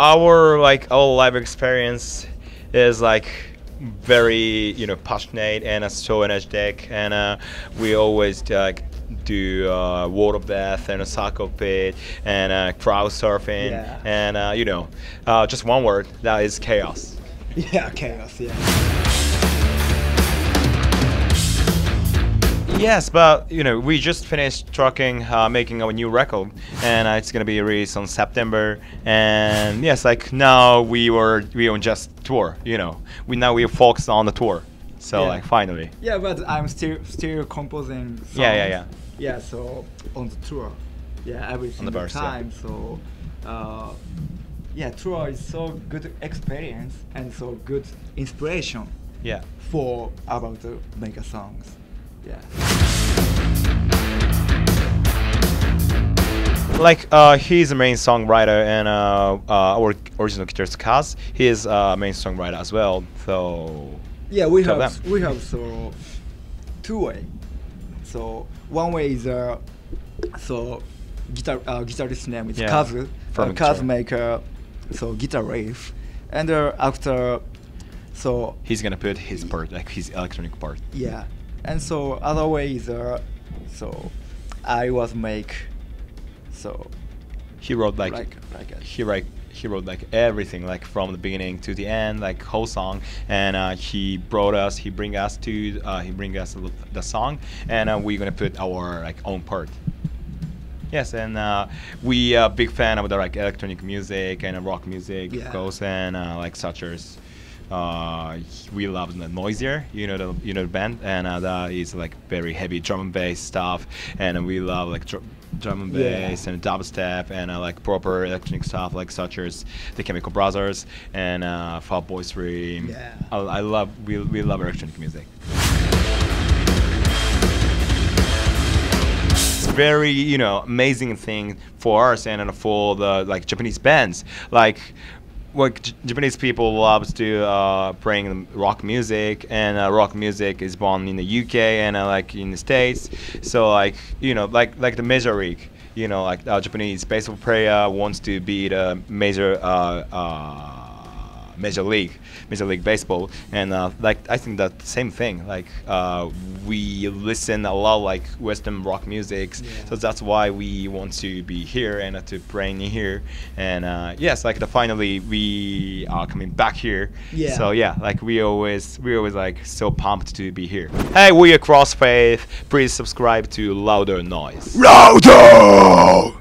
Our like all live experience is like very, you know, passionate and so energetic, and we always like do water bath and a soccer pit and crowd surfing, yeah. And you know, just one word, that is chaos. Yeah, chaos. Yeah. Yes, but you know, we just finished trucking, making our new record, and it's gonna be released on September. And yes, like now we on just tour. You know, we are focused on the tour. So yeah. Like finally. Yeah, but I'm still composing songs. Yeah. So on the tour, yeah, every single time. Yeah. So yeah, tour is so good experience and so good inspiration. Yeah. For about to make a songs. Yeah. Like he's a main songwriter, and our original guitarist Kaz, he is a main songwriter as well. So yeah, we have so two way. So one way is so guitarist's name is, yeah, Kaz. Kaz make so guitar riff, and after so he's gonna put his part, like his electronic part. Yeah. And so other way is so I was make so he wrote he wrote like everything, like from the beginning to the end, like whole song, and he bring us the song, and we're gonna put our like own part. Yes, and we are big fan of the like electronic music and rock music, yeah, of course, and like such as. We love the Noisia, you know the band, and that is like very heavy drum and bass stuff, and we love like drum and bass, yeah, and dubstep and like proper electronic stuff, like such as the Chemical Brothers and Fatboy Slim. Yeah, we love electronic music. Very, you know, amazing thing for us and for the like Japanese bands, like Japanese people loves to playing rock music, and rock music is born in the UK and like in the States. So like, you know, like the major league, you know, like Japanese baseball player wants to be the major league baseball, and like I think that same thing. Like we listen a lot like Western rock music, yeah, so that's why we want to be here and to train here. And yes, like finally we are coming back here. Yeah. So yeah, like we always like so pumped to be here. Hey, we are CrossFaith. Please subscribe to Louder Noise. Louder.